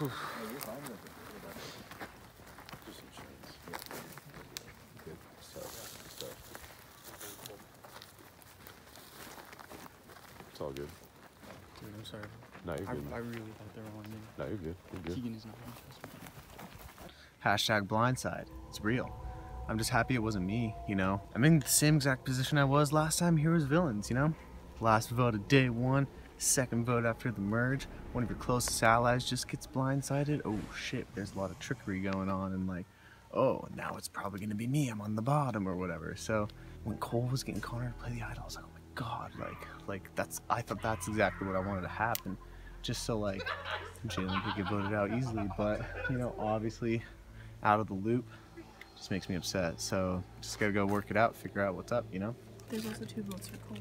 No, you're fine with it. Just insurance. Yeah. Good stuff. Good stuff. It's all good. Dude, I'm sorry. No, you're good. I really thought they were on me. No, you're good. You're good. Keegan is not interested. Hashtag blindside. It's real. I'm just happy it wasn't me, you know? I'm in the same exact position I was last time Heroes Villains, you know? Last vote of day one, second vote after the merge, one of your closest allies just gets blindsided. Oh shit, there's a lot of trickery going on and like, oh, now it's probably gonna be me, I'm on the bottom or whatever. So when Cole was getting Connor to play the idol, I was like, oh my god, like I thought that's exactly what I wanted to happen. Just so like, Jalen could get voted out easily, but you know, obviously out of the loop. Just makes me upset, so just gotta go work it out, figure out what's up, you know? There's also 2 votes for Cole.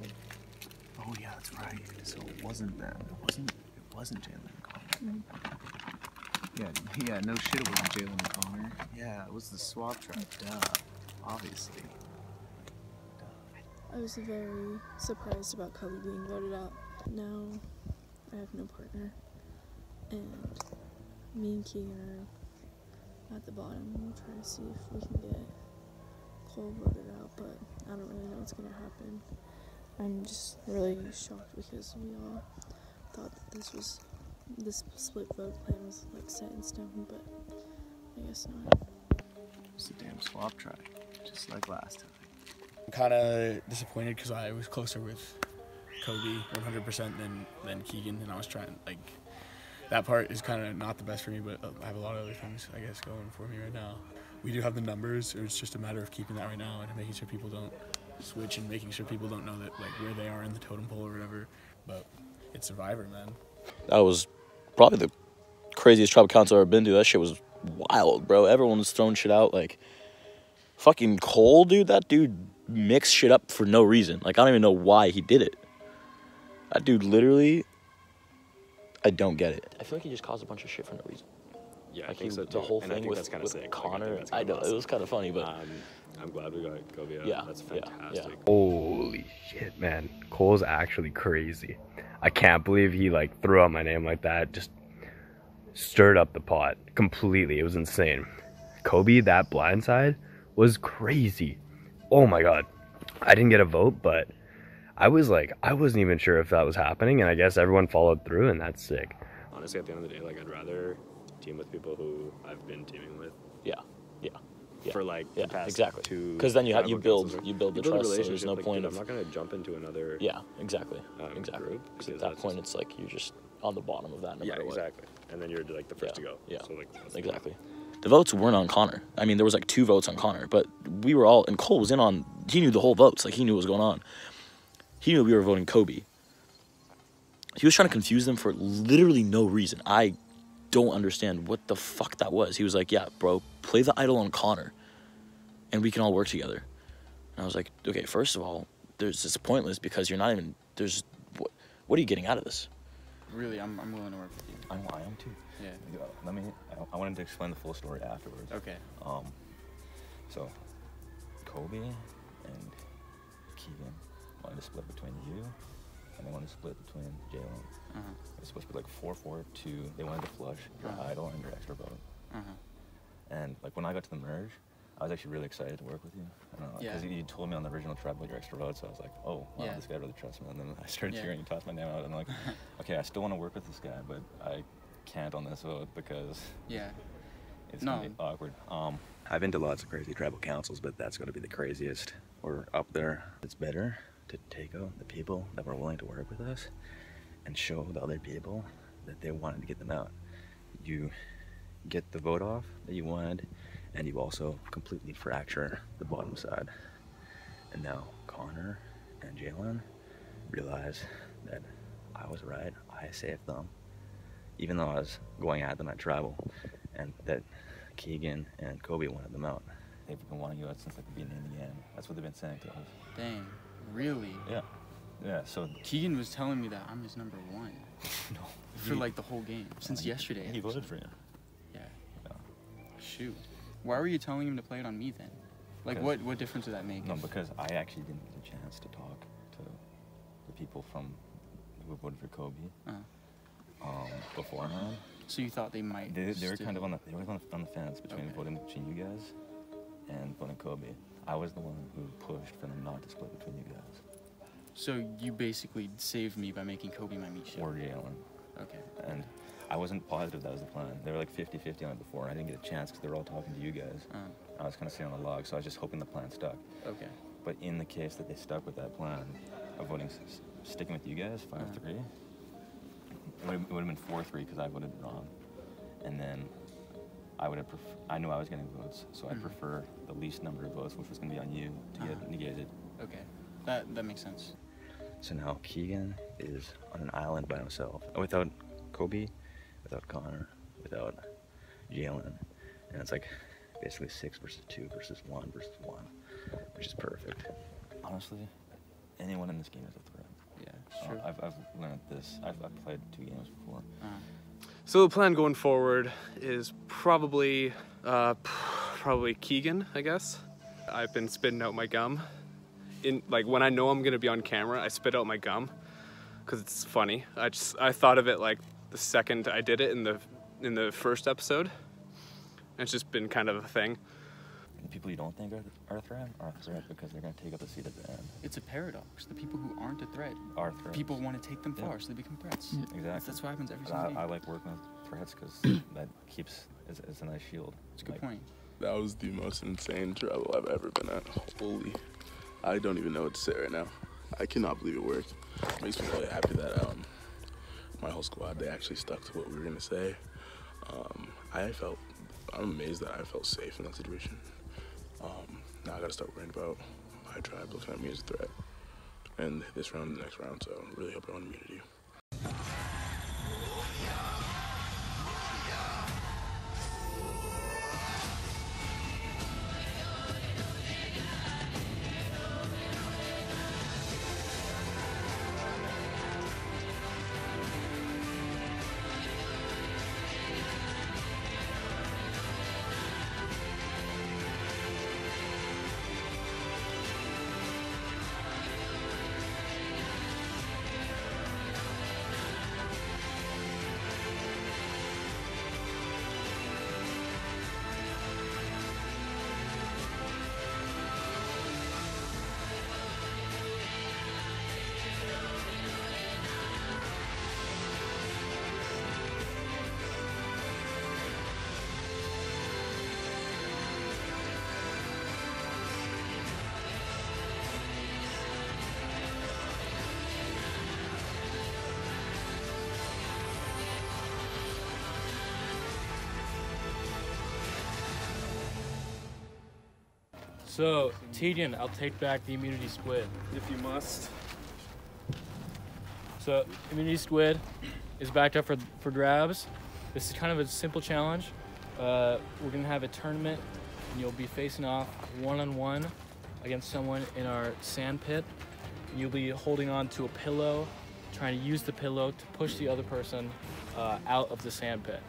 Oh yeah, that's right. So it wasn't that. It wasn't Jalen and Connor. Mm-hmm. Yeah, no shit, it wasn't Jalen and Connor. Yeah, it was the swap tribe, duh. Obviously. Duh. I was very surprised about Cully being voted out. Now I have no partner. And me and Keegan are at the bottom. We'll try to see if we can get Cole voted out, but I don't really know what's gonna happen. I'm just really shocked because we all thought that this split vote plan was like set in stone, but I guess not. It's a damn swap try, just like last time. I'm kind of disappointed because I was closer with Kobe 100% than Keegan, and I was trying like. That part is kind of not the best for me, but I have a lot of other things, I guess, going for me right now. We do have the numbers, or it's just a matter of keeping that right now and making sure people don't switch and making sure people don't know that like where they are in the totem pole or whatever, but it's Survivor, man. That was probably the craziest tribal council I've ever been to. That shit was wild, bro. Everyone was throwing shit out, like, fucking Cole, dude. That dude mixed shit up for no reason. Like, I don't even know why he did it. That dude literally... I don't get it. I feel like he just caused a bunch of shit for no reason. Yeah, like I think so too. The whole thing with Connor, I know, it was kind of funny, but... I'm glad we got Kobe out. Yeah, that's fantastic. Yeah. Holy shit, man. Cole's actually crazy. I can't believe he, like, threw out my name like that. Just stirred up the pot completely. It was insane. Kobe, that blindside, was crazy. Oh, my God. I didn't get a vote, but... I was like, I wasn't even sure if that was happening, and I guess everyone followed through, and that's sick. Honestly, at the end of the day, like, I'd rather team with people who I've been teaming with. Yeah. For like the past exactly. 2. Because then you build the trust. So there's no like, point. Dude, I'm not gonna jump into another. Yeah, exactly. Group, because at that point, it's like you're just on the bottom of that. No matter exactly. What. And then you're like the first to go. Yeah. So like exactly. The votes weren't on Connor. I mean, there was like 2 votes on Connor, but we were all and Cole was in on. He knew the whole votes. Like he knew what was going on. He knew we were voting Kobe. He was trying to confuse them for literally no reason. I don't understand what the fuck that was. He was like, yeah, bro, play the idol on Connor, and we can all work together. And I was like, okay, first of all, it's pointless because you're not even, what are you getting out of this? Really, I'm willing to work with you. I am too. Yeah. I wanted to explain the full story afterwards. Okay. So, Kobe and Keegan. I wanted to split between you, and they wanted to split between Jalen. It was supposed to be like 4-4-2. They wanted to flush your idol and your extra vote. And like when I got to the merge, I was actually really excited to work with you. Because you told me on the original tribe like your extra vote, so I was like, oh, wow, this guy really trusts me. And then I started hearing you toss my name out, and I'm like, okay, I still want to work with this guy, but I can't on this vote because it's gonna be awkward. I've been to lots of crazy tribal councils, but that's gonna be the craziest or up there. It's better to take out the people that were willing to work with us and show the other people that they wanted to get them out. You get the vote off that you wanted, and you also completely fracture the bottom side. And now Connor and Jalen realize that I was right, I saved them, even though I was going at them at tribal, and that Keegan and Kobe wanted them out. They've been wanting you out since like the beginning of the end. That's what they've been saying to us. Dang. Really? Yeah. Yeah, so... Keegan was telling me that I'm his #1. No. For, like, the whole game. Since yesterday. He voted for you. Yeah. Shoot. Why were you telling him to play it on me, then? Like, what difference did that make? No, because I actually didn't get a chance to talk to the people who voted for Kobe beforehand. So you thought they might? They were kind of on the fence between voting between you guys and voting Kobe. I was the one who pushed for them not to split between you guys. So you basically saved me by making Kobe my meat shield. Or Jalen. Okay. And I wasn't positive that was the plan. They were like 50-50 on it before, and I didn't get a chance because they were all talking to you guys. I was kind of sitting on the log, so I was just hoping the plan stuck. Okay. But in the case that they stuck with that plan of voting, sticking with you guys, 5-3, it would have been 4-3 because I voted wrong. And then I would have I knew I was getting votes, so I prefer the least number of votes, which was going to be on you, to get negated. Okay. That makes sense. So now Keegan is on an island by himself, without Kobe, without Connor, without Jalen, and it's like basically 6 versus 2 versus 1 versus 1, which is perfect. Honestly, anyone in this game is a threat. Yeah, sure. I've learned this. I've played 2 games before. So the plan going forward is probably Keegan, I guess. I've been spitting out my gum. Like when I know I'm gonna be on camera, I spit out my gum because it's funny. I thought of it like the second I did it in the first episode. And it's just been kind of a thing. The people you don't think are a threat are a threat because they're gonna take up the seat at the end. It's a paradox. The people who aren't a threat are threats. People want to take them far, so they become threats. Exactly. That's what happens every single day. I like working with threats because that keeps it's a nice shield. It's a good point. That was the most insane travel I've ever been at. Holy. I don't even know what to say right now. I cannot believe it worked. It makes me really happy that my whole squad, they actually stuck to what we were gonna say. I'm amazed that I felt safe in that situation. Now I gotta start worrying about my tribe looking at me as a threat. And this round, the next round, so I really hope I win immunity. So, Tegan, I'll take back the immunity squid. If you must. So, immunity squid is backed up for grabs. This is kind of a simple challenge. We're going to have a tournament, and you'll be facing off one-on-one against someone in our sand pit. You'll be holding on to a pillow, trying to use the pillow to push the other person out of the sand pit.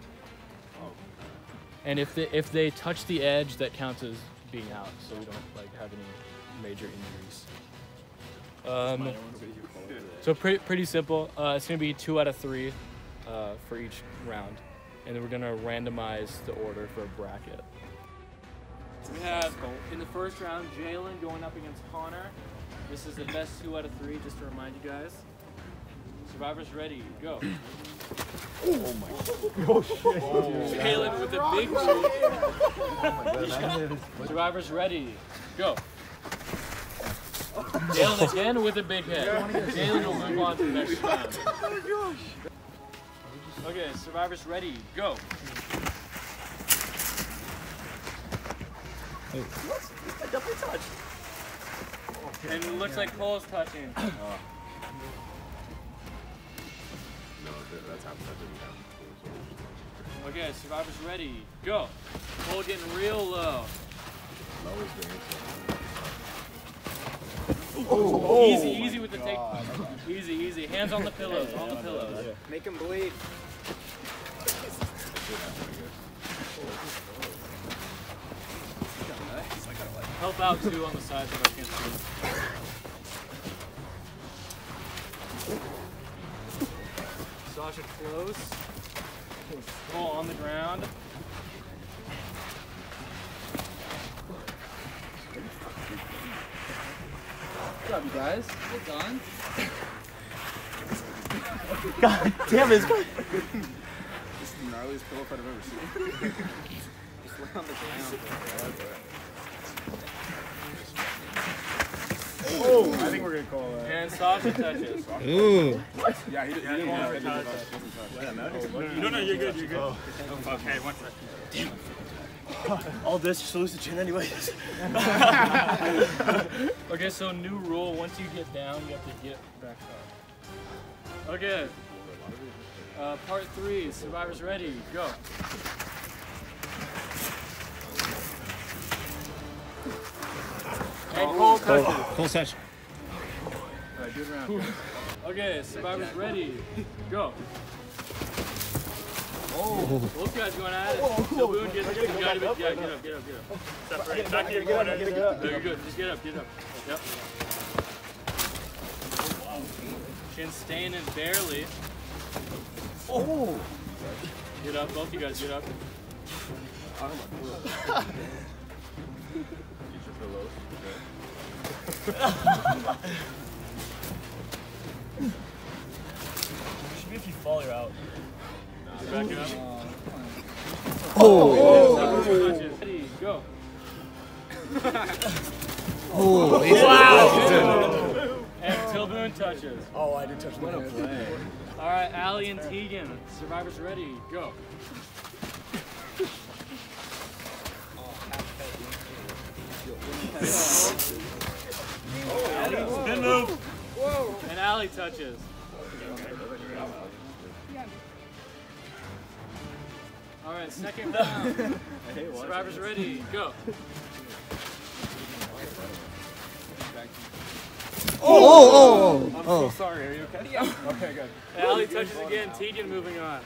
And if they touch the edge, that counts as being out, so we don't like have any major injuries. So pretty simple. It's gonna be 2 out of 3 for each round, and then we're gonna randomize the order for a bracket. We have in the first round Jalen going up against Connor. This is the best 2 out of 3, just to remind you guys. Survivors ready, go. Oh my god. Oh shit. Oh, Caleb with a big G. Survivors ready. Go. Jalen again with a big head. Jalen will move on to the next round. Oh my gosh. Okay, survivors ready. Go. What? I definitely touched. And it looks like Cole's touching. Okay, survivors ready, go. Cole getting real low. Oh, easy with the take. Easy. Hands on the pillows, on the pillows. Make him bleed. Help out too on the sides if I can't see. Close. roll on the ground. Good job, you guys. It's on. God damn it. This is the gnarliest pillow fight I've ever seen. Just lay on the ground. Oh, I think we're going to call that. And soft touches. Ooh. What? Yeah, he didn't want to touch. No, you're good, you're good. Oh. Okay, one second. Damn it. All this just to lose the chin anyways. Okay, so new rule, once you get down, you have to get back up. Okay. Part 3, survivors ready, go. And Cole session. Alright, do it around. Okay, survivors ready, go. Oh, both guys going at it. Sabu gets it. Get up. Separate. Back to your corner. No, you're good. Just get up. Yep. Chin staying in barely. Oh. Get up, both you guys. Get up. I don't like pillows. Get your pillows. Should be if you fall, you're out. Back it up. Go. Oh, wow. And Tilboon touches. Oh, I did touch the play. All right, Allie and Tegan, survivors ready, go. Move. Whoa. And Allie touches. All right, second round. Survivors ready, go. Oh! I'm so sorry. Are you okay? Yeah. Okay, good. And Allie touches again. Tegan moving on.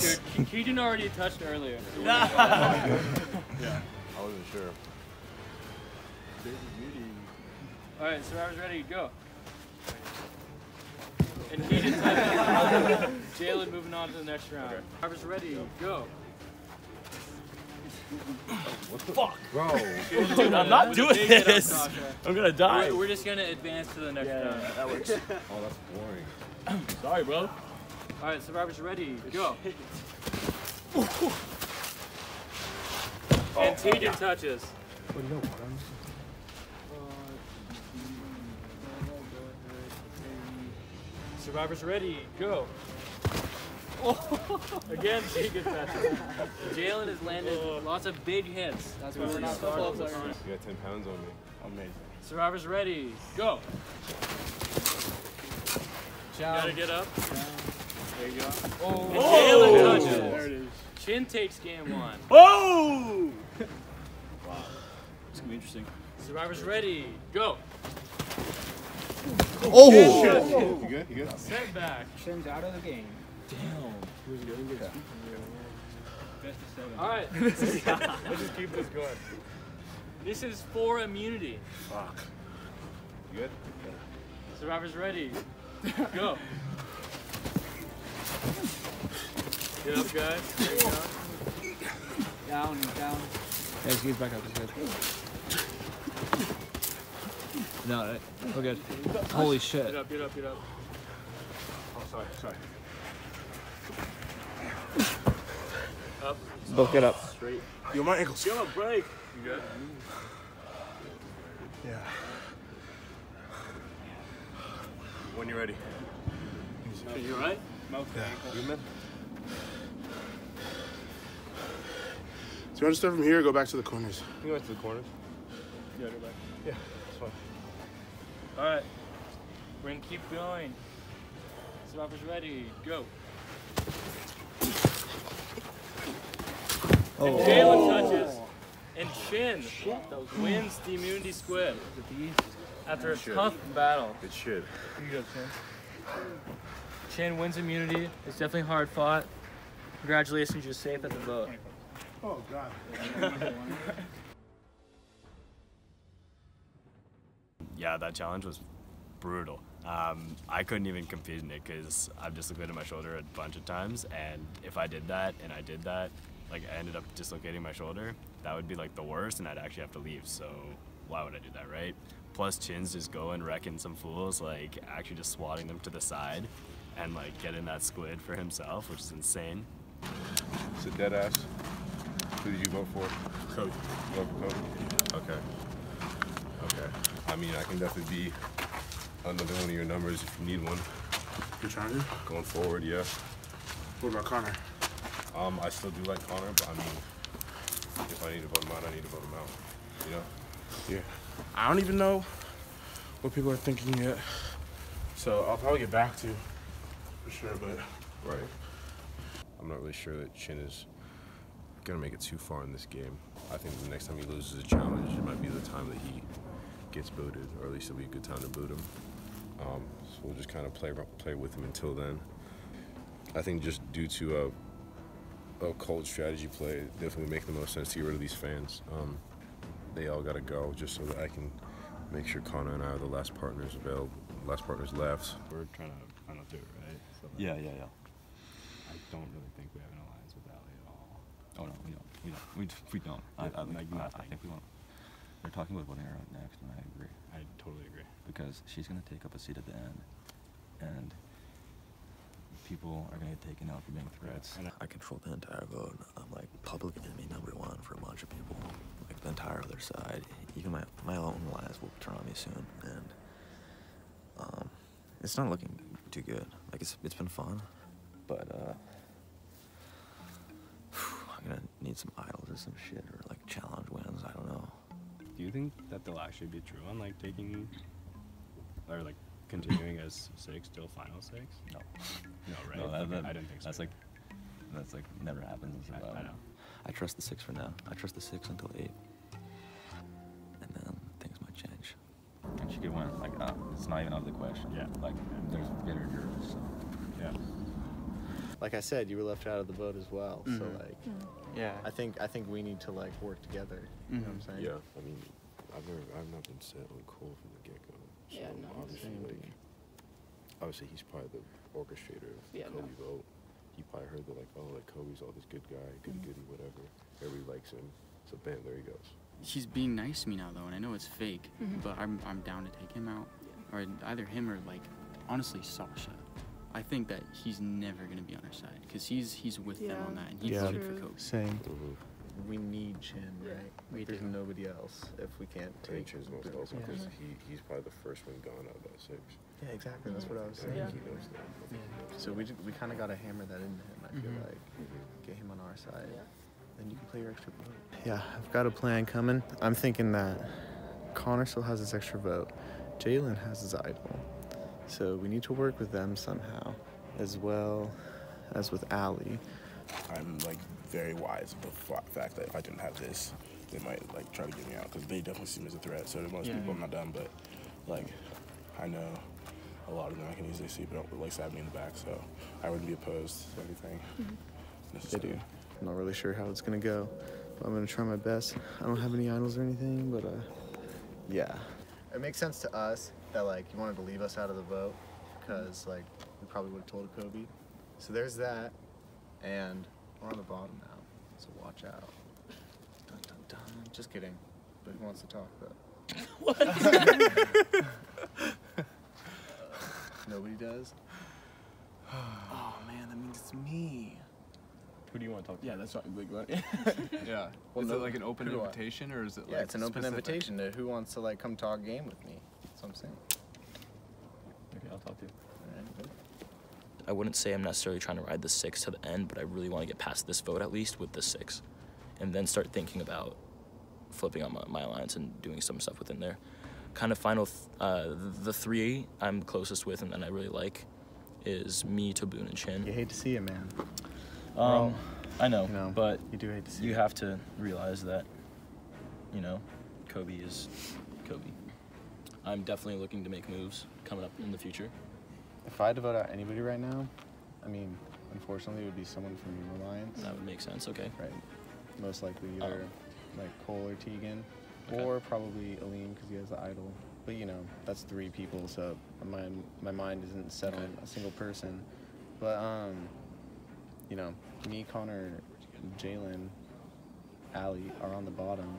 Dude, Keegan already touched earlier. Yeah, I wasn't sure. All right, survivors ready, go. And he didn't touch it. Jalen moving on to the next round. Okay. Harvard's ready, go. What the fuck? Bro. Dude, I'm not doing this. I'm gonna die. We're just gonna advance to the next round. Yeah, that works. Oh, that's boring. Sorry, bro. Alright, survivors ready, go. And Tegan touches. Oh, no, survivors ready, go. Again, Tegan touches. Jalen has landed lots of big hits. That's why we're not football players. You got 10 pounds on me. Amazing. Survivors ready, go. Gotta get up. There you go. Oh. And Jalen touches. There it is. Chin takes game 1. Oh! Wow. It's gonna be interesting. Survivors ready, go. Oh! You good? You good? Set back. Shin's out of the game. Damn. Alright. Let's just keep this going. This is for immunity. Fuck. You good? Survivors ready. Go. Get up, guys. There you go. Down. Yeah, just get back up. No, we're good. Holy shit. Get up. Oh, sorry. Up. Both get up. Straight. Yo, my ankles. Yo, break. You good? Yeah. When you're ready. Are you alright? Mouth the ankles. You good, man? So you want to start from here or go back to the corners? You can go back to the corners. Yeah, go back. Yeah, that's fine. Alright, we're gonna keep going. Survivors ready, go. Oh. And Jalen touches, and Chin wins the immunity squid after a tough battle. Good shit. Here you go, Chin. Chin wins immunity. It's definitely hard fought. Congratulations, you're safe at the vote. Oh, God. Yeah, that challenge was brutal. I couldn't even compete in it because I've dislocated my shoulder a bunch of times, and if I did that and I did that, like I ended up dislocating my shoulder, that would be like the worst and I'd actually have to leave, so why would I do that, right? Plus chins just go and wrecking some fools, like actually just swatting them to the side and like getting that squid for himself, which is insane. It's a dead ass. Who did you vote for? Cody. You vote for Cody? Okay. Okay. I mean, I can definitely be another one of your numbers if you need one. You're trying to? Going forward, yeah. What about Connor? I still do like Connor, but I mean, if I need to vote him out, I need to vote him out. You know? Yeah. I don't even know what people are thinking yet, so I'll probably get back to you for sure, but... Right. I'm not really sure that Chin is gonna make it too far in this game. I think the next time he loses a challenge, it might be the time that he gets booted, or at least it'll be a good time to boot him. So we'll just kind of play with him until then. I think just due to a cold strategy play, it definitely makes the most sense to get rid of these fans. They all gotta go just so that I can make sure Connor and I are the last partners available, last partners left. We're trying to final do it, right? So like, yeah. I don't really think we have an alliance with Allie at all. Oh no, we don't. I think we want. They're talking about voting her out next, and I agree. I totally agree. Because she's going to take up a seat at the end, and people are going to get taken out for being threats. I control the entire vote. I'm like public enemy number one for a bunch of people. Like the entire other side. Even my own alliance will turn on me soon, and it's not looking too good. Like it's been fun, but I'm going to need some idols or some shit, or like challenge wins. I don't know. Do you think that they'll actually be true on like taking, or like continuing as six till final six? No. No, right? No, I don't think so. That's like never happens. I know. I trust the six for now. I trust the six until 8. And then things might change. And she could win. Like, it's not even out of the question. Yeah. Like, there's bitter jurors, so. Yeah. Like I said, you were left out of the vote as well, so like, yeah. I think we need to like work together. You know what I'm saying? Yeah. I mean, I've not been set on Cole from the get go. So yeah, no, obviously he's probably the orchestrator of the Kobe vote. He probably heard that like, oh, like Kobe's all this good guy, goody whatever. Everybody likes him. So bam, there he goes. He's being nice to me now though, and I know it's fake, but I'm down to take him out, or either him or like, honestly, Sasha. I think that he's never going to be on our side because he's with them on that, and he voted for Kobe. Same. We need Chin, right? We do. There's nobody else if we can't take Chin's most also because he's probably the first one gone out of that six. Yeah, exactly. That's what I was saying. Yeah. So we kind of got to hammer that into him, I feel like. Get him on our side. Yeah. Then you can play your extra vote. Yeah, I've got a plan coming. I'm thinking that Connor still has his extra vote. Jalen has his idol. So we need to work with them somehow, as well as with Allie. I'm like very wise of the fact that if I didn't have this, they might like try to get me out because they definitely seem as a threat. So to most people, I'm not done, but like I know a lot of them I can easily see, but don't like stab me in the back, so I wouldn't be opposed to anything. They do. I'm not really sure how it's gonna go, but I'm gonna try my best. I don't have any idols or anything, but yeah. It makes sense to us that like you wanted to leave us out of the vote because like we probably would have told Kobe. So there's that, and we're on the bottom now, so watch out. Dun, dun, dun. Just kidding, but who wants to talk though? What? Nobody does? Oh man, that means it's me. Who do you want to talk to? Yeah, that's not like what. Yeah. Well, is it like an open invitation or is it like it's an open invitation to who wants to like come talk game with me. That's what I'm saying. Okay, I'll talk to you. I wouldn't say I'm necessarily trying to ride the six to the end, but I really want to get past this vote at least with the six, and then start thinking about flipping on my alliance and doing some stuff within there. Kind of final, the three I'm closest with and that I really like is me, Taboon, and Chin. You hate to see it, man. I know, you know, but you do hate to see you it. Have to realize that, you know, Kobe is Kobe. I'm definitely looking to make moves coming up in the future. If I had to vote out anybody right now, I mean, unfortunately, it would be someone from your alliance. That would make sense, okay. Right. Most likely either like Cole or Tegan, or probably Aleem because he has the idol. But you know, that's three people, so my mind isn't set on a single person. But you know, me, Connor, Jalen, Allie are on the bottom,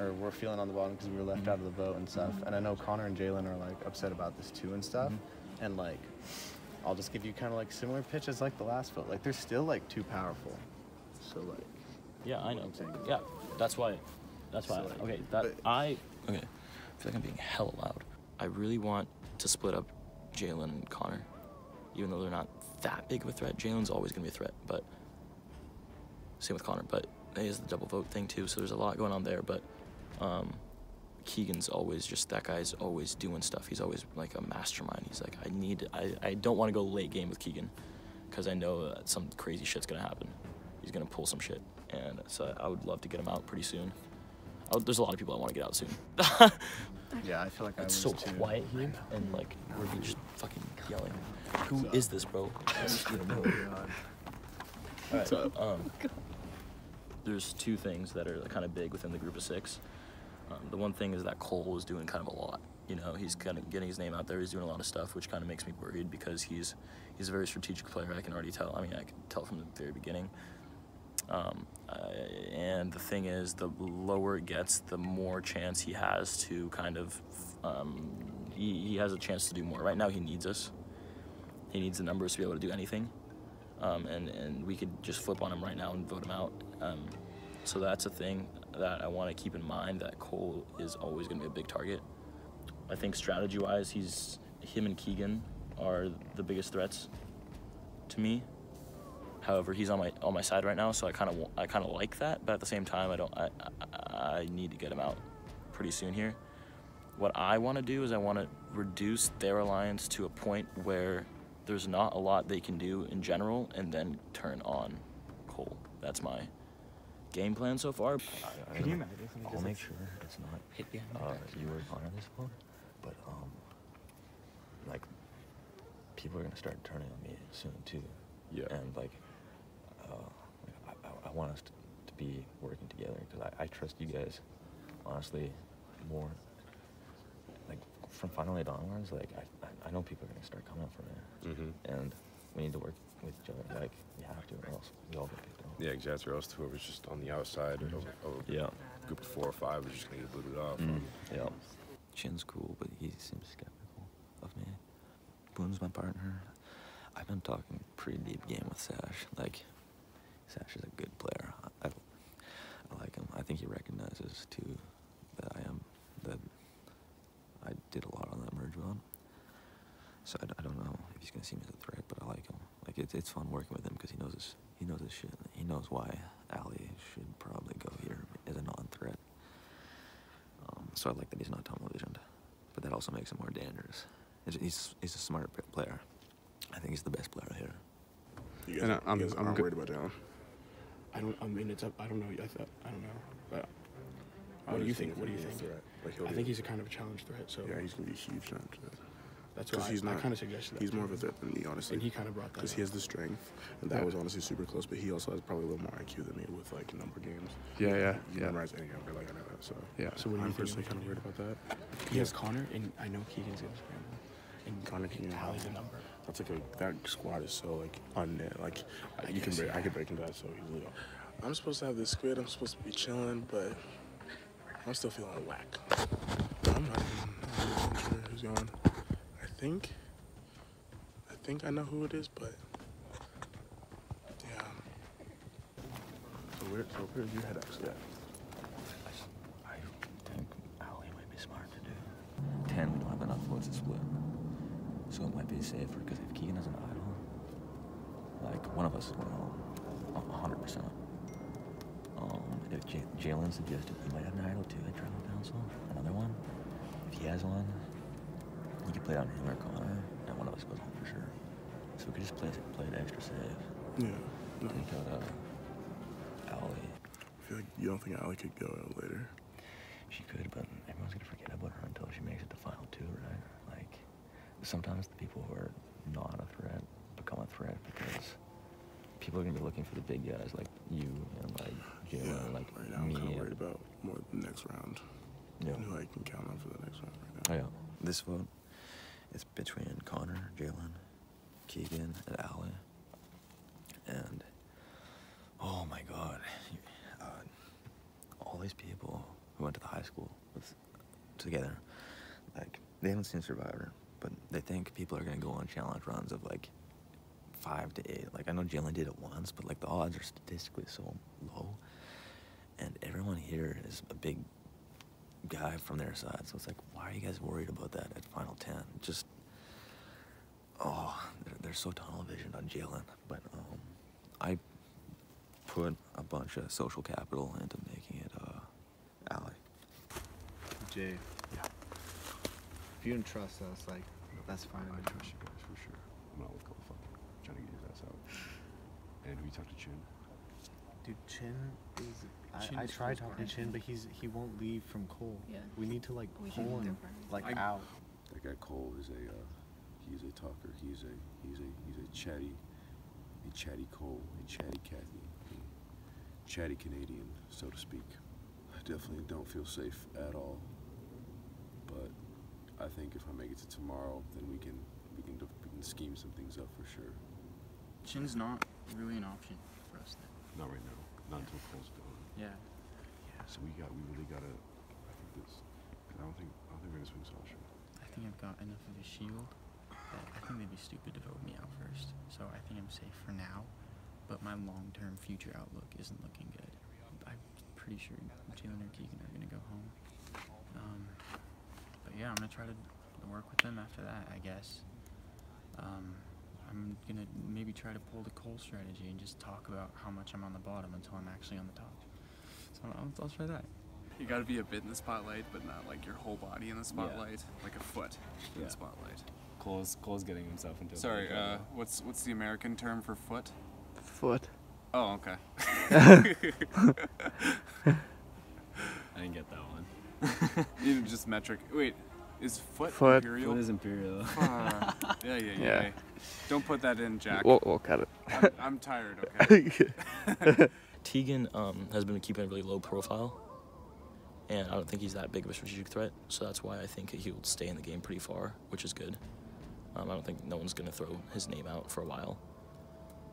or we're feeling on the bottom because we were left out of the vote and stuff. And I know Connor and Jalen are like upset about this too and stuff. And like, I'll just give you kind of like similar pitches like the last vote. Like they're still like too powerful. So like. Yeah, I know. I'm saying. Yeah, that's why. That's why. So like, okay, that I. Okay, I feel like I'm being hella loud. I really want to split up Jalen and Connor, even though they're not that big of a threat. Jalen's always gonna be a threat, but same with Connor. But he has the double vote thing too, so there's a lot going on there. But Keegan's always just, that guy's always doing stuff. He's always like a mastermind. He's like, I don't want to go late game with Keegan because I know that some crazy shit's gonna happen. He's gonna pull some shit, and so I would love to get him out pretty soon. There's a lot of people I want to get out soon. Yeah, I feel like it's so too quiet here, and like we're just fucking yelling. Who is this, bro? I just need to know. All right, so there's two things that are kind of big within the group of six. The one thing is that Cole is doing kind of a lot. You know, he's kind of getting his name out there. He's doing a lot of stuff, which kind of makes me worried because he's a very strategic player. I can already tell. I mean, I can tell from the very beginning. And the thing is, the lower it gets, the more chance he has to kind of, he has a chance to do more. Right now he needs us. He needs the numbers to be able to do anything. And we could just flip on him right now and vote him out. So that's a thing that I want to keep in mind, that Cole is always going to be a big target. I think strategy-wise, him and Keegan are the biggest threats to me. However, he's on my side right now, so I kind of like that. But at the same time, I need to get him out pretty soon here. What I want to do is I want to reduce their alliance to a point where there's not a lot they can do in general, and then turn on Cole. That's my game plan so far. Can you imagine? I'll make sure it's not you or Connor this one, but like people are gonna start turning on me soon too. Yeah. And like. I want us to be working together because I trust you guys, honestly, more. Like from Final Eight onwards, like I know people are gonna start coming up from there, and we need to work with each other. Like you have to, or else we all get picked off. Yeah, exactly. Or else whoever's just on the outside, a group of 4 or 5 is just gonna get booted off. Yeah. Chin's cool, but he seems skeptical of me. Boom's my partner. I've been talking pretty deep game with Sash, like. Sash is a good player. I like him. I think he recognizes too that I did a lot on that merge one. So I don't know if he's gonna see me as a threat, but I like him. Like it's fun working with him because he knows his shit. He knows why Allie should probably go here as a non-threat. So I like that he's not tunnel visioned, but that also makes him more dangerous. He's a smart player. I think he's the best player here. You guys, I'm worried about Jalen. I don't know. I don't know. But what do you think? What do you think? I think he's a kind of a challenge threat. So yeah, he's gonna be a huge challenge threat. That's why I kind of suggested that. He's more of a threat than me, honestly. And he kind of brought that. Because he has the strength, and that was honestly super close. But he also has probably a little more IQ than me with like number games. You memorize any number, like I know that. So yeah. So what do you think? I'm personally kind of worried about that. He has Connor, and I know Keegan's gonna scramble. And Connor can tally the number. That's like that squad is so like I can break into that so easily. I'm supposed to have this squid. I'm supposed to be chilling, but I'm still feeling whack. I'm not even sure who's going. I think I know who it is, but yeah. So where's your head actually at? I think Allie might be smart to do. 10, we don't have enough votes to split. So it might be safer, because if Keegan is an idol, like, one of us is going home, 100%. If Jalen suggested he might have an idol too at Tribal Council, another one. If he has one, he could play on him or Connor, and one of us goes home for sure. So we could just play it extra safe. Yeah. No. Think out Allie. I feel like you don't think Allie could go out later? She could, but everyone's going to forget about her until she makes it to Final 2, right? Sometimes the people who are not a threat become a threat because people are gonna be looking for the big guys like you and like Jalen and like right now me. I'm kind of worried about more the next round. Yeah, who I can count on for the next round right now. Oh, yeah. This vote is between Connor, Jalen, Keegan, and Allie. And, oh my God, all these people who went to the high school with together, like, they haven't seen Survivor, but they think people are gonna go on challenge runs of like 5 to 8. Like, I know Jalen did it once, but like the odds are statistically so low, and everyone here is a big guy from their side, so it's like, why are you guys worried about that at final 10? Just, oh, they're so tunnel visioned on Jalen. But I put a bunch of social capital into making it Allie. Jay. Yeah. If you don't trust us, like, no, that's fine. I trust you guys for sure. I'm not with Goldfuck. I'm trying to get his ass out. And we talked to Chin. Dude, I tried talking to Chin, but he won't leave from Cole. Yeah. We need to like pull him out. That guy Cole is a he's a talker. He's a chatty Cole, a chatty Kathy, a chatty Canadian, so to speak. I definitely don't feel safe at all. But I think if I make it to tomorrow, then we can scheme some things up for sure. Chin's not really an option for us then. Not right now. Not until Cole's gone. Yeah. Yeah. So we really gotta. I think this. I don't think we're gonna swing Sasha. I think I've got enough of a shield that I think they'd be stupid to vote me out first. So I think I'm safe for now. But my long-term future outlook isn't looking good. I'm pretty sure Jalen or Keegan are gonna go home. But yeah, I'm gonna try to work with them after that, I guess. I'm gonna maybe try to pull the Cole strategy and just talk about how much I'm on the bottom until I'm actually on the top. So I'll try that. You gotta be a bit in the spotlight, but not like your whole body in the spotlight, yeah. Like a foot in the spotlight. Cole's getting himself into. Sorry, what's the American term for foot? Foot. Oh, okay. I didn't get that one. It's just metric. Wait. Is foot imperial? Foot is imperial. Yeah. Don't put that in, Jack. We'll cut it. I'm tired, okay? Tegan has been keeping a really low profile, and I don't think he's that big of a strategic threat, so that's why I think he'll stay in the game pretty far, which is good. I don't think no one's going to throw his name out for a while.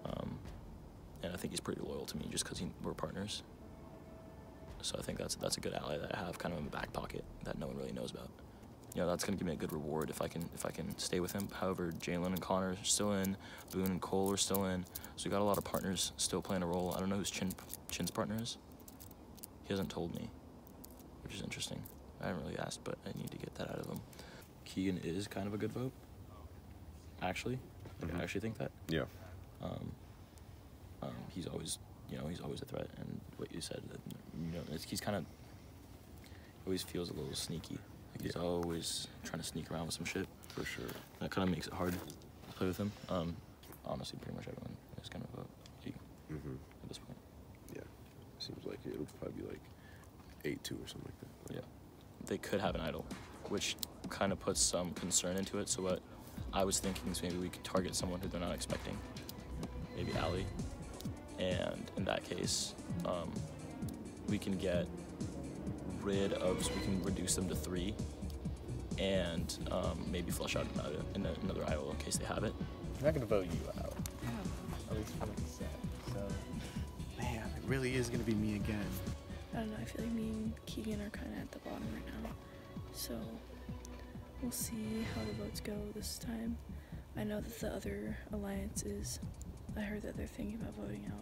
And I think he's pretty loyal to me just because we're partners. So I think that's a good ally that I have kind of in my back pocket that no one really knows about. You know, that's gonna give me a good reward if I can stay with him. However, Jalen and Connor are still in, Boone and Cole are still in, so we got a lot of partners still playing a role. I don't know who's Chin's partner is. He hasn't told me, which is interesting. I haven't really asked, but I need to get that out of him. Keegan is kind of a good vote, actually. Like, I actually think that. Yeah. He's always a threat, and what you said, you know, he's kind of always feels a little sneaky. Like he's always trying to sneak around with some shit. For sure. That kind of makes it hard to play with him. Honestly, pretty much everyone is kind of a Keegan at this point. Yeah. Seems like it'll probably be like 8-2 or something like that. Like, yeah. They could have an idol, which kind of puts some concern into it. So what I was thinking is maybe we could target someone who they're not expecting. Maybe Allie. And in that case, we can get rid of, so we can reduce them to 3 and maybe flush out another idol in case they have it. I'm not gonna vote you out. At least for what he said. So, man, it really is gonna be me again. I don't know, I feel like me and Keegan are kinda at the bottom right now. So, we'll see how the votes go this time. I know that the other alliance is, I heard that they're thinking about voting out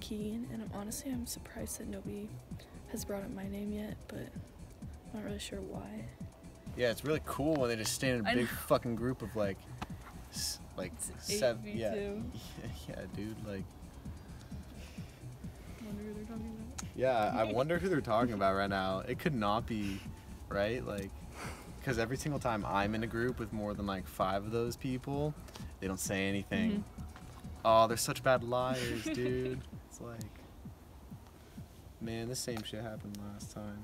Keegan, and I'm honestly surprised that nobody has brought up my name yet, but I'm not really sure why. Yeah, it's really cool when they just stand in a big fucking group of like seven. Yeah, dude. Like, I wonder who they're talking about. Yeah, I wonder who they're talking about right now. It could not be, right? Like, because every single time I'm in a group with more than like 5 of those people, they don't say anything. Oh, they're such bad liars, dude. It's like, man, the same shit happened last time.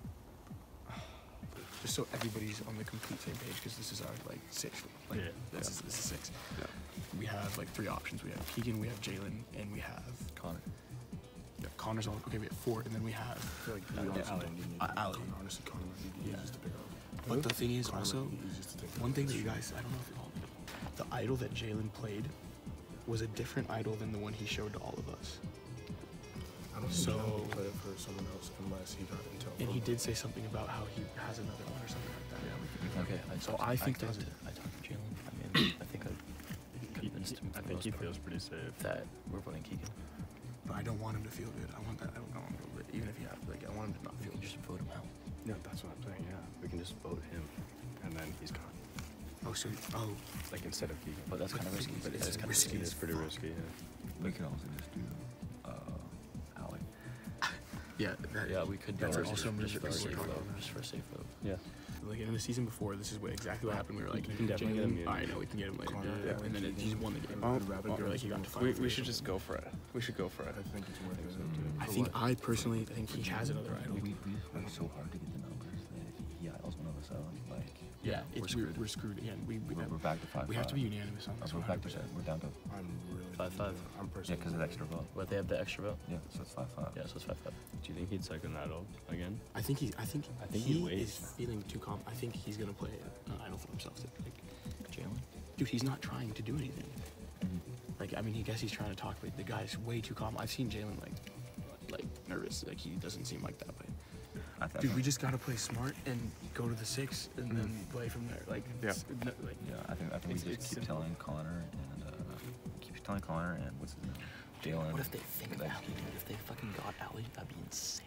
Just so everybody's on the complete same page, because this is our like sixth. Like, this is 6. Yeah. We have like 3 options. We have Keegan, we have Jalen, and we have Connor. Yeah, Connor's on. Okay, we have 4, and then we have Allie. Honestly, Connor. Yeah, just the bigger one. But the thing is also, one thing that you guys, I don't know if you all know, the idol that Jalen played was a different idol than the one he showed to all of us. I don't think Jalen played for someone else unless he got intel. And he did say something about how he has another one or something like that. Yeah, okay, so I think that's it. I talked to Jalen. I mean, I think I convinced him. I think he feels pretty safe that we're voting Keegan. But I don't want him to feel good. I want that. I don't want him to feel good. Even if you have, like, I want him to not feel good. Just vote him out. Yeah, that's what I'm saying. Yeah, we can just vote him, and then he's gone. Oh, so like instead of Keegan. But that's kind of risky. But it's kind of risky. It's pretty risky. Yeah. We can also just do Alec. Yeah. Yeah, we could. That's also just for a safe vote. Just for a safe vote. Yeah. Like in the season before, this is what exactly what happened. We were like, you can definitely get him. All right, no, we can get him later. Yeah. And then he won the game. We should just go for it. We should go for it. I think it's worth it. I think I personally think he has another idol. It's so hard to get the numbers that he idols one of us out. Like, yeah, we're screwed again. We're back to 5-5. We have to be unanimous on this. We're back to we're down to 5-5. I'm personally. Yeah, because of the extra vote. But they have the extra vote. Yeah, so it's 5-5. Yeah, so it's 5-5. Do you think he'd second idol again? I think he is feeling too calm. I think he's gonna play an idol for himself. Like Jalen, dude, he's not trying to do anything. Like, I mean, I guess he's trying to talk, but the guy's way too calm. I've seen Jalen like nervous. Like, he doesn't seem like that. But dude, we just gotta play smart and go to the 6 and then play from there. Like, I think we just keep telling Connor and what's his name, Jalen. What if they think about Allie? What if they fucking got Allie? That'd be insane.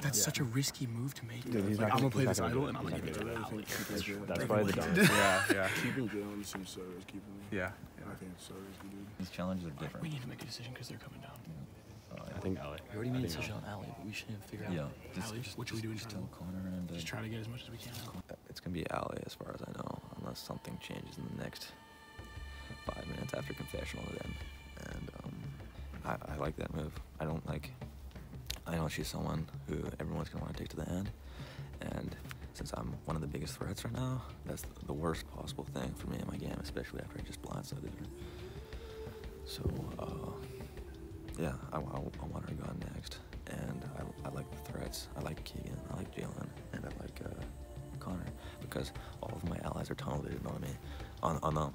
That's such a risky move to make. Dude, like, I'm gonna play this idol and I'm gonna give it to Allie. That's probably the dumbest. Yeah. Keeping Jalen seems so risky for me. Yeah. I think it's so risky, dude. These challenges are different. We need to make a decision because they're coming down. I think Allie. We already made a decision on Allie, but we shouldn't figure out Allie. What should we do in still? Just try to get as much as we can. It's gonna be Allie as far as I know, unless something changes in the next 5 minutes after confessional to them. And I like that move. I don't like. I know she's someone who everyone's gonna want to take to the end, and since I'm one of the biggest threats right now, that's the worst possible thing for me in my game, especially after I just blindsided her. So, yeah, I want her gone next, and I like the threats. I like Keegan, I like Jalen, and I like Connor, because all of my allies are tunnel vision on me, on them,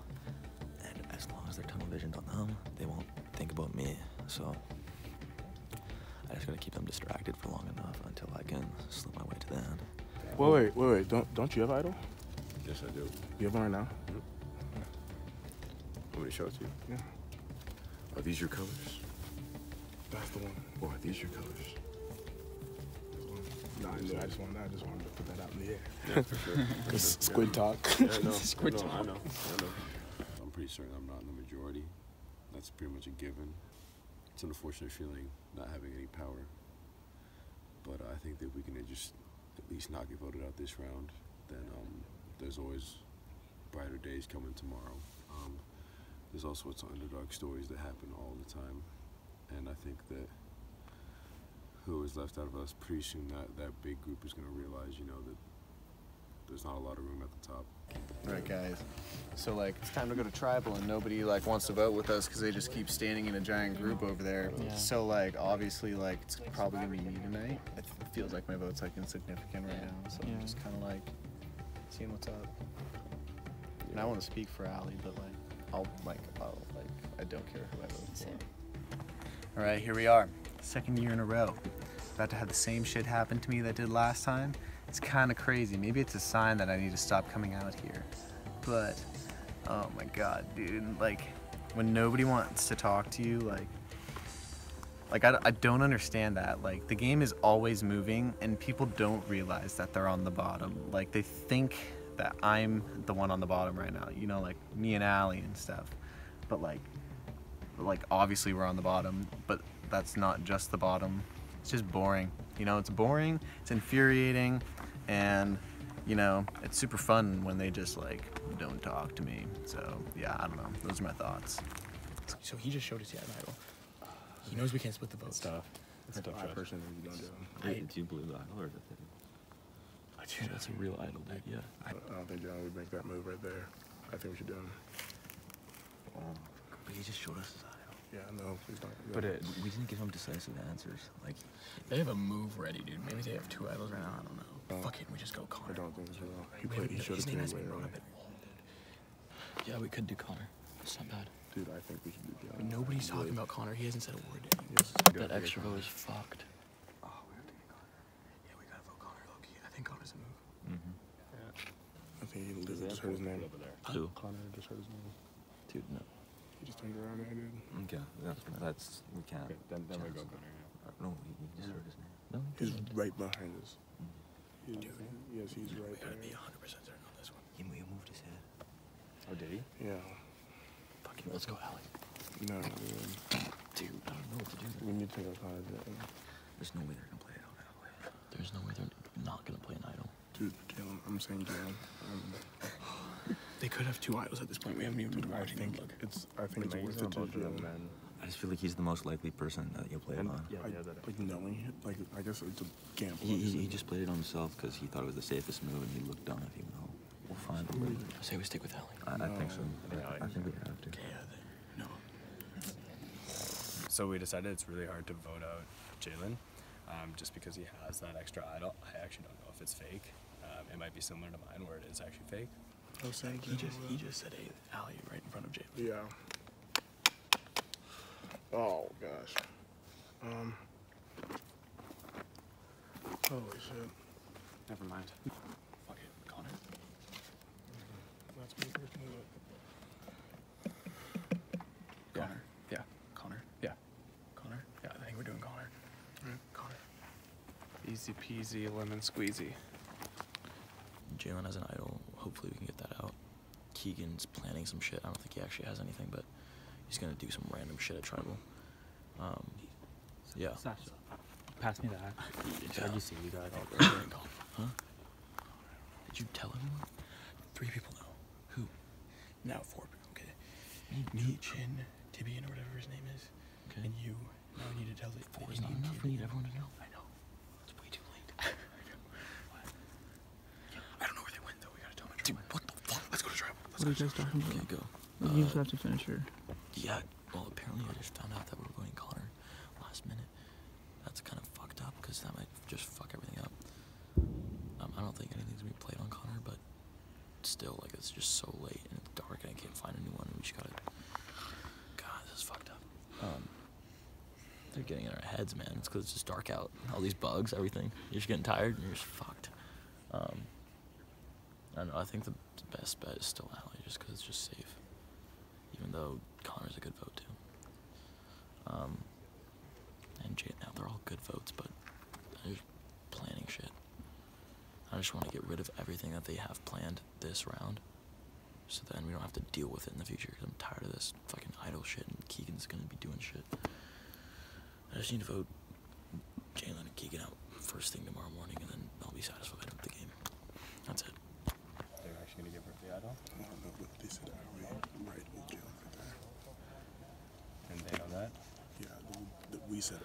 and as long as they're tunnel vision on them, they won't think about me. So I just gotta keep them distracted for long enough until I can slip my way to the end. Wait, don't you have idol? Yes, I do. You have one right now? Mm-hmm. Yeah. Want me to show it to you? Yeah. Are these your colors? That's the one. Or are these your colors? Nah, no, I just wanted to put that out in the air. Yeah, for sure. Squid talk. Yeah, I know. Squid talk. I know. I'm pretty certain I'm not in the majority. That's pretty much a given. It's an unfortunate feeling, not having any power. But I think that we can just at least not get voted out this round. Then there's always brighter days coming tomorrow. There's all sorts of underdog stories that happen all the time. And I think that who is left out of us, pretty soon that big group is gonna realize, you know, that there's not a lot of room at the top. All right, guys. So, like, it's time to go to tribal, and nobody, like, wants to vote with us because they just keep standing in a giant group over there. Yeah. So, like, obviously, like, it's probably going to be me tonight. It feels like my vote's, like, insignificant right now. So I'm just kind of, like, seeing what's up. And I want to speak for Allie, but, like, I don't care who I vote for. All right, here we are. Second year in a row. About to have the same shit happen to me that did last time. It's kind of crazy. Maybe it's a sign that I need to stop coming out here. But, oh my God, dude. Like, when nobody wants to talk to you, like I don't understand that. Like, the game is always moving, and people don't realize that they're on the bottom. Like, they think that I'm the one on the bottom right now. You know, like, me and Allie and stuff. But, like obviously we're on the bottom, but that's not just the bottom. It's just boring. You know, it's boring, it's infuriating, and, you know, it's super fun when they just, like, don't talk to me. So, yeah, I don't know. Those are my thoughts. So he just showed us an idol. He knows we can't split the votes. It's tough. It's a tough job. Personally, you don't do it. Wait, do you believe the idol, or is it? Dude, that's a real idol, dude. Yeah. I don't think Jalen would make that move right there. I think we should do it. But he just showed us his idol. Yeah, no, please don't. But we didn't give them decisive answers. Like, they have a move ready, dude. Maybe they have 2 idols right now. I don't know. Fuck it, we just go Connor. I don't think so. He played each other's game way, right? Yeah, we could do Connor. It's not bad. Dude, I think we should do Connor. Nobody's talking about Connor. He hasn't said a word. Yes, that extra vote is fucked. Oh, we have to get Connor. Yeah, we gotta vote Connor, Loki. I think Connor's a move. Mm-hmm. Yeah. I think he literally just heard his name. Who? Connor just heard his name. Dude, no. He just turned around and did. Okay, that's we can't. Okay, then we go Connor, yeah. No, he just heard his name. No, he's right behind us. Dude. Yes, he's right. We gotta be 100% certain on this one. He moved his head. Oh, did he? Yeah. Fuck it, let's go, Alec. No, dude, I don't know what to do. We need to take our cards. There's no way they're gonna play it out that way. There's no way they're not gonna play an idol. Dude, Jalen, I'm saying Jalen. They could have two idols at this point. We haven't even. I think it's worth it to Jalen. I just feel like he's the most likely person that you'll play it on. Yeah, like knowing it, like I guess it's a gamble. He just played it on himself because he thought it was the safest move, and he looked dumb if he went home. We'll find the way. I say we stick with Alec. I think so. I think we have to. Okay, yeah, no. So we decided it's really hard to vote out Jalen, just because he has that extra idol. I actually don't know if it's fake. It might be similar to mine, where it is actually fake. I was saying he just said Alec right in front of Jalen. Yeah. Oh gosh. Holy shit. Never mind. Fuck it, Connor. Let's move it. Connor. Yeah. Connor. Yeah. Connor. Yeah, I think we're doing Connor. Right. Connor. Easy peasy lemon squeezy. Jalen has an idol. Hopefully we can get that out. Keegan's planning some shit. I don't think he actually has anything, but he's gonna do some random shit at Tribal. Yeah. Sasha, pass me that. How'd you see you got it? Huh? Did you tell everyone? 3 people know. Who? Now 4 people, okay. Me, Chin, Tibian, or whatever his name is. Okay. And you. Now we need to tell the 4 is not enough. We need everyone to know. I know. It's way too late. I know. What? Yeah. I don't know where they went, though. We gotta tell them. Dude, what the fuck? Let's go to Tribal. Let's go to Tribal. Okay, go. You just have to finish her. Yeah, well, apparently I just found out that we were going Connor last minute. That's kind of fucked up, because that might just fuck everything up. I don't think anything's going to be played on Connor, but still, like, it's just so late, and it's dark, and I can't find a new one, and we just gotta... God, this is fucked up. They're getting in our heads, man. It's because it's just dark out. All these bugs, everything. You're just getting tired, and you're just fucked. I don't know, I think the best bet is still Allie, just because it's just safe. Even though Connor's a good vote too, and Jay, now they're all good votes, but they're just planning shit. I just want to get rid of everything that they have planned this round, so then we don't have to deal with it in the future. Cause I'm tired of this fucking idol shit, and Keegan's gonna be doing shit. I just need to vote Jalen and Keegan out first thing tomorrow morning, and then I'll be satisfied with the game. That's it. They're actually gonna give her the idol. I don't know, but they said I would right with Jalen right there. And they know that? Yeah, we said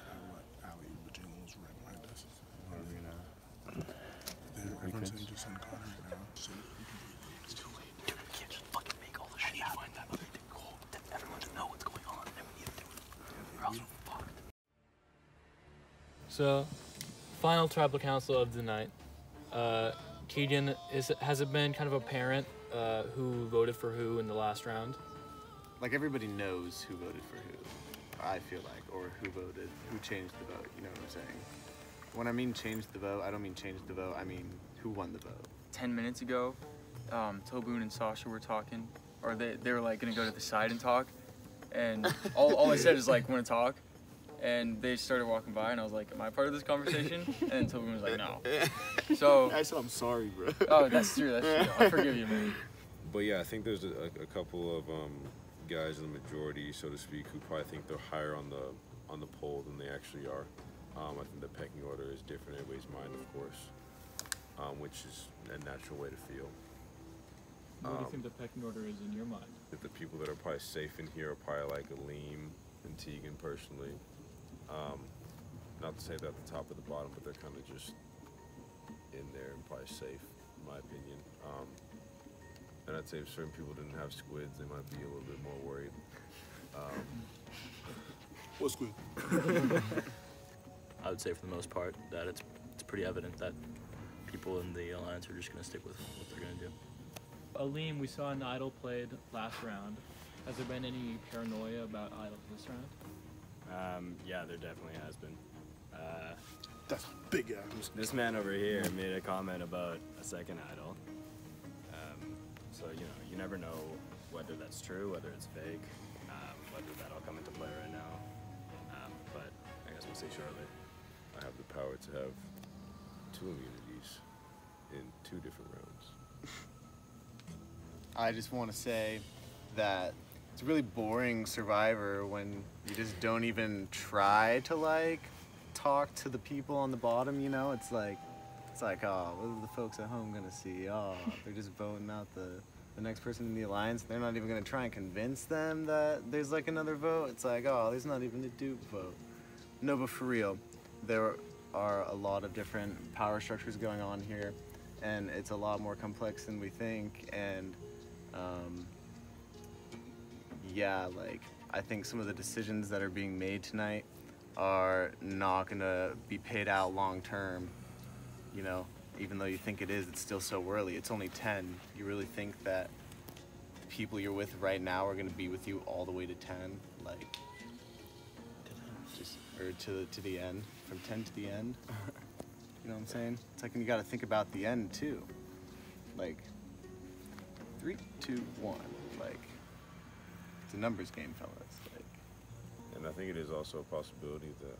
Allie, but Jalen was right behind us. What are we gonna? Everyone's saying just on Connor right now. So it's too late. Dude, we can't just fucking make all this shit. I need to find that other thing cool. Everyone to know what's going on, and we need to do it. Or else we're fucked. So, final tribal council of the night. Keegan, has it been kind of apparent who voted for who in the last round? Like, everybody knows who voted for who, I feel like, or who changed the vote, you know what I'm saying? When I mean change the vote, I don't mean change the vote, I mean who won the vote. 10 minutes ago, Toboon and Sasha were talking, or they were like gonna go to the side and talk, and all I said is like, wanna talk? And they started walking by, and I was like, am I part of this conversation? And then Toby was like, no. So I said, I'm sorry, bro. Oh, that's true. I forgive you, man. But yeah, I think there's a couple of guys in the majority, so to speak, who probably think they're higher on the poll than they actually are. I think the pecking order is different. Everybody's mind, of course, which is a natural way to feel. What do you think the pecking order is in your mind? That the people that are probably safe in here are probably like Aleem and Tegan personally. Not to say that at the top or the bottom, but they're kind of just in there and probably safe, in my opinion. And I'd say if certain people didn't have squids, they might be a little bit more worried. What squid? I would say for the most part that it's pretty evident that people in the Alliance are just going to stick with what they're going to do. Aleem, we saw an idol played last round. Has there been any paranoia about idols this round? Yeah, there definitely has been. That's big atoms. This man over here made a comment about a second idol. So, you know, you never know whether that's true, whether it's fake, whether that'll come into play right now. But I guess we'll see shortly. I have the power to have two immunities in two different rounds. I just want to say that it's a really boring Survivor when you just don't even try to, like, talk to the people on the bottom, you know? It's like, oh, what are the folks at home gonna see? Oh, they're just voting out the next person in the Alliance. They're not even gonna try and convince them that there's, like, another vote. It's like, oh, there's not even a dupe vote. No, but for real, there are a lot of different power structures going on here, and it's a lot more complex than we think, and yeah, like, I think some of the decisions that are being made tonight are not gonna be paid out long term, you know? Even though you think it is, it's still so early. It's only 10. You really think that the people you're with right now are gonna be with you all the way to 10? Like, just, or to the end, from 10 to the end? You know what I'm saying? It's like, and you gotta think about the end too. Like, 3, 2, 1, like, it's a numbers game, fellas. Like, and I think it is also a possibility that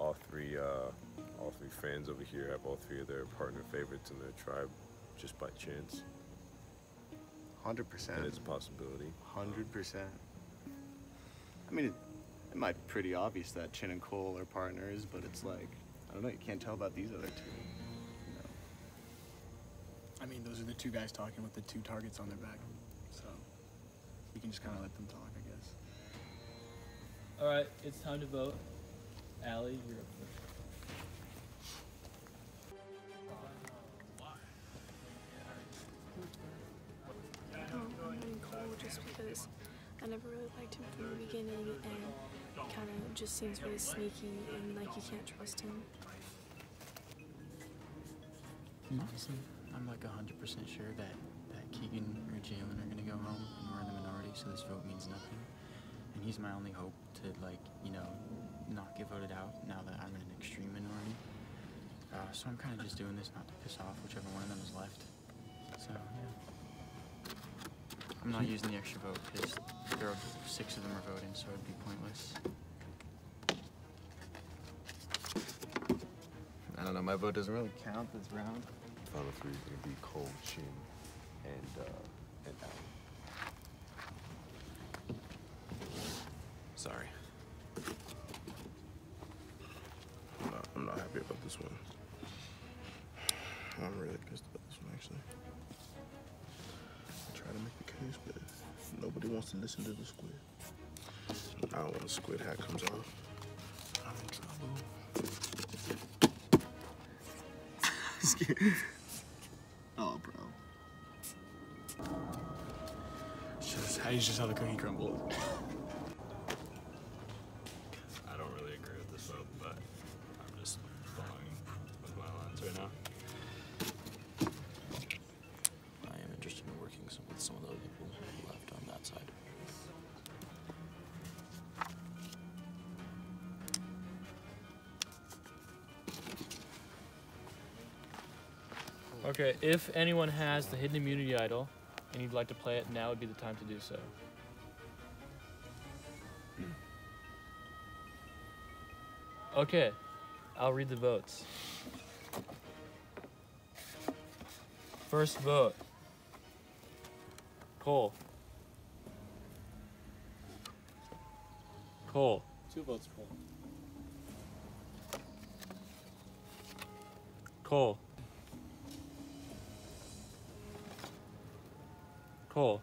all three fans over here have all three of their partner favorites in their tribe, just by chance. 100%. It's a possibility. 100%. I mean, it might be pretty obvious that Chin and Cole are partners, but it's like, I don't know. You can't tell about these other two. I mean, those are the two guys talking with the two targets on their back, so you can just kind of let them talk, I guess. All right, it's time to vote. Allie, you're up first. Oh, I mean, Cole, just because I never really liked him from the beginning, and he kind of just seems really sneaky, and, like, you can't trust him. Obviously. I'm like 100% sure that Keegan or Jalen are gonna go home, and we're in the minority, so this vote means nothing. And he's my only hope to, like, you know, not get voted out now that I'm in an extreme minority. So I'm kind of just doing this not to piss off whichever one of them is left. So yeah, I'm not using the extra vote because there are 6 of them are voting, so it'd be pointless. I don't know. My vote doesn't really count this round. Final 3 is going to be Cole, Chin, and Allie. Sorry. I'm not happy about this one. I'm really pissed about this one, actually. I try to make the case, but if nobody wants to listen to the squid, I don't want the squid hat comes off. I'm in trouble. Just kidding. Oh, bro. It's just how the cookie crumbled. I don't really agree with this vote, but I'm just following with my lines right now. I am interested in working with some of the other people who left on that side. Okay, if anyone has the hidden immunity idol and you'd like to play it, now would be the time to do so. Okay, I'll read the votes. First vote, Cole. Cole. 2 votes, Cole. Cole. Cole.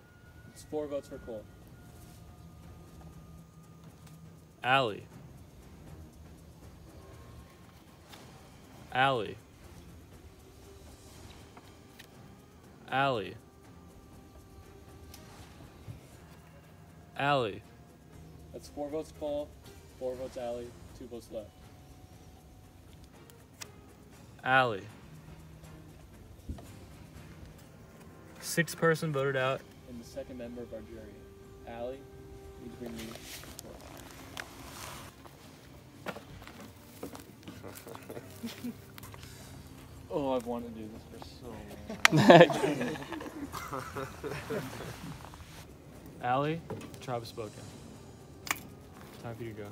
It's 4 votes for Cole. Allie. Allie. Allie. Allie. That's 4 votes Cole, 4 votes Allie, 2 votes left. Alley. 6th person voted out. And the second member of our jury, Alley, you bring me forward. Oh, I've wanted to do this for so long. Alley, the tribe has spoken. Time for you to go.